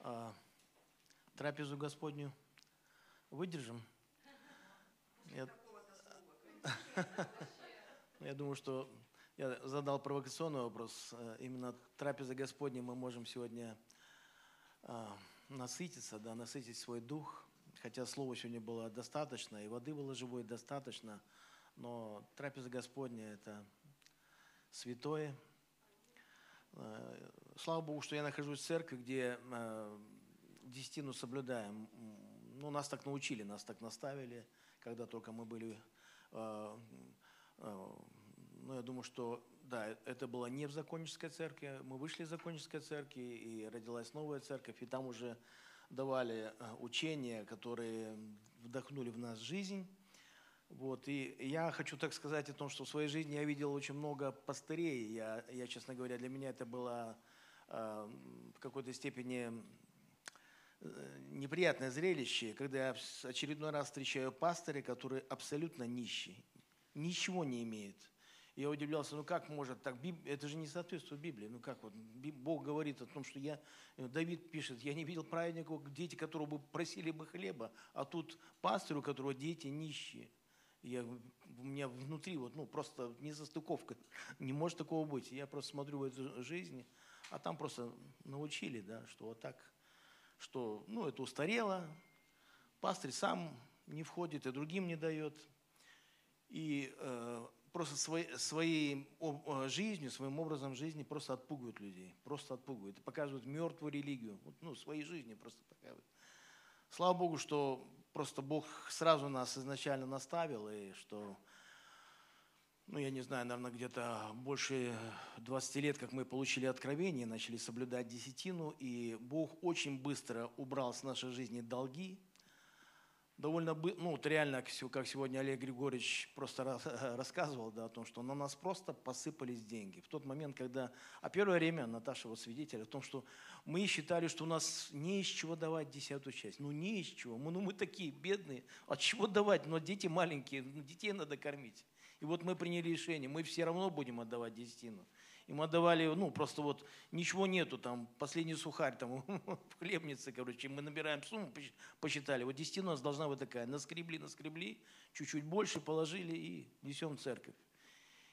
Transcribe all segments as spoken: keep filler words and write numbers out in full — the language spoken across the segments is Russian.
э, трапезу Господню выдержим. Я, я думаю, что я задал провокационный вопрос. Именно трапеза Господня мы можем сегодня э, насытиться, да, насытить свой дух. Хотя слова сегодня было достаточно, и воды было живой достаточно, но трапеза Господня – это святое. Слава Богу, что я нахожусь в церкви, где десятину соблюдаем. Ну, нас так научили, нас так наставили, когда только мы были... Ну, я думаю, что, да, это было не в законнической церкви. Мы вышли из законнической церкви, и родилась новая церковь, и там уже... давали учения, которые вдохнули в нас жизнь. Вот. И я хочу так сказать о том, что в своей жизни я видел очень много пастырей. Я, я честно говоря, для меня это было э, в какой-то степени неприятное зрелище, когда я в очередной раз встречаю пастыря, который абсолютно нищий, ничего не имеет. Я удивлялся, ну как может так, это же не соответствует Библии. Ну как вот, Бог говорит о том, что я, Давид пишет, я не видел праведников, дети которого бы просили бы хлеба, а тут пастырь, у которого дети нищие. Я, у меня внутри вот, ну просто несостыковка, не может такого быть. Я просто смотрю в эту жизнь, а там просто научили, да, что вот так, что, ну это устарело, пастырь сам не входит и другим не дает. И... Э, просто своей, своей жизнью, своим образом жизни просто отпугивают людей, просто отпугивают. И показывают мертвую религию, ну, своей жизни просто показывают. Слава Богу, что просто Бог сразу нас изначально наставил, и что, ну, я не знаю, наверное, где-то больше двадцати лет, как мы получили откровение, начали соблюдать десятину, и Бог очень быстро убрал с нашей жизни долги. Довольно, ну, вот реально, как сегодня Олег Григорьевич просто рассказывал, да, о том, что на нас просто посыпались деньги. В тот момент, когда, а первое время, Наташа вот свидетель о том, что мы считали, что у нас не из чего давать десятую часть. Ну, не из чего. Мы, ну, мы такие бедные. От чего давать? Но дети маленькие, детей надо кормить. И вот мы приняли решение, мы все равно будем отдавать десятину. И мы отдавали, ну, просто вот ничего нету, там, последний сухарь, там, в хлебнице, короче, мы набираем сумму, посчитали, вот десятина у нас должна быть такая, наскребли, наскребли, чуть-чуть больше положили и несем в церковь.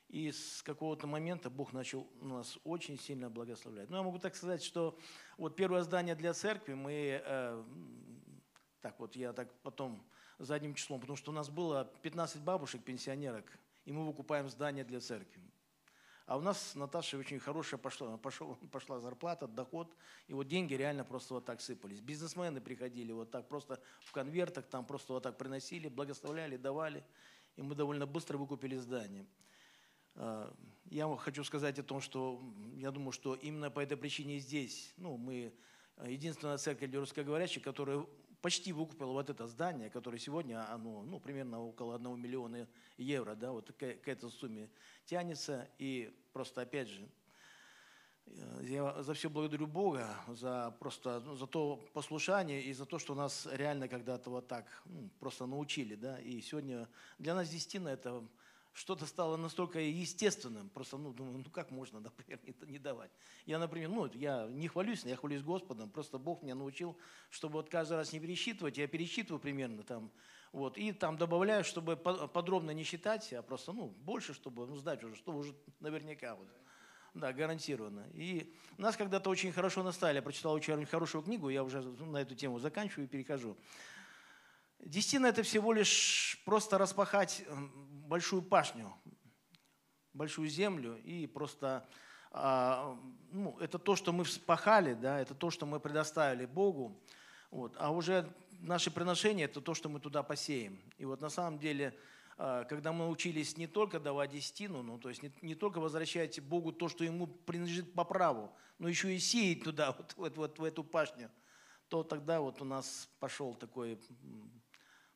И с какого-то момента Бог начал нас очень сильно благословлять. Ну, я могу так сказать, что вот первое здание для церкви мы, э, так вот, я так потом задним числом, потому что у нас было пятнадцать бабушек-пенсионерок, и мы выкупаем здание для церкви. А у нас с Наташей очень хорошая пошла, пошла, пошла зарплата, доход, и вот деньги реально просто вот так сыпались. Бизнесмены приходили вот так, просто в конвертах, там просто вот так приносили, благословляли, давали, и мы довольно быстро выкупили здание. Я хочу сказать о том, что я думаю, что именно по этой причине здесь, ну, мы единственная церковь для русскоговорящих, которая почти выкупила вот это здание, которое сегодня, оно, ну, примерно около одного миллиона евро, да, вот к, к этой сумме тянется. И просто, опять же, я за все благодарю Бога, за, просто, ну, за то послушание и за то, что нас реально когда-то вот так, ну, просто научили, да. И сегодня для нас десятина это что-то стало настолько естественным, просто, ну, думаю, ну, как можно, например, это не давать. Я, например, ну, я не хвалюсь, я хвалюсь Господом, просто Бог меня научил, чтобы вот каждый раз не пересчитывать, я пересчитываю примерно там, вот, и там добавляю, чтобы подробно не считать, а просто, ну, больше, чтобы, ну, знать уже, что уже наверняка, вот, да, гарантированно. И нас когда-то очень хорошо наставили, я прочитал очень хорошую книгу, я уже на эту тему заканчиваю и перехожу. Десятина – это всего лишь просто распахать большую пашню, большую землю, и просто, ну, это то, что мы вспахали, да, это то, что мы предоставили Богу, вот, а уже наши приношения – это то, что мы туда посеем. И вот на самом деле, когда мы научились не только давать десятину, ну, то есть не, не только возвращать Богу то, что Ему принадлежит по праву, но еще и сеять туда, вот, вот, вот в эту пашню, то тогда вот у нас пошел такой,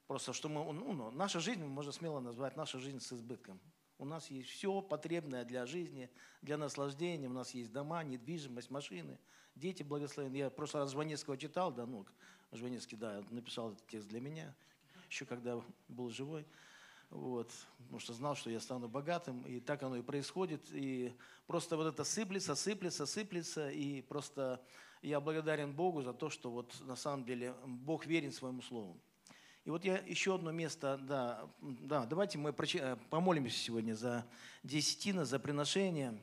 просто что мы, ну, наша жизнь, можно смело назвать, наша жизнь с избытком. У нас есть все потребное для жизни, для наслаждения, у нас есть дома, недвижимость, машины, дети благословены. Я в прошлый раз Жванецкого читал, да, ну, Жванецкий, да, написал этот текст для меня, еще когда был живой. Вот, потому что знал, что я стану богатым, и так оно и происходит, и просто вот это сыплется, сыплется, сыплется, и просто я благодарен Богу за то, что вот на самом деле Бог верен своему слову. И вот я еще одно место, да, да давайте мы помолимся сегодня за десятину, за приношение.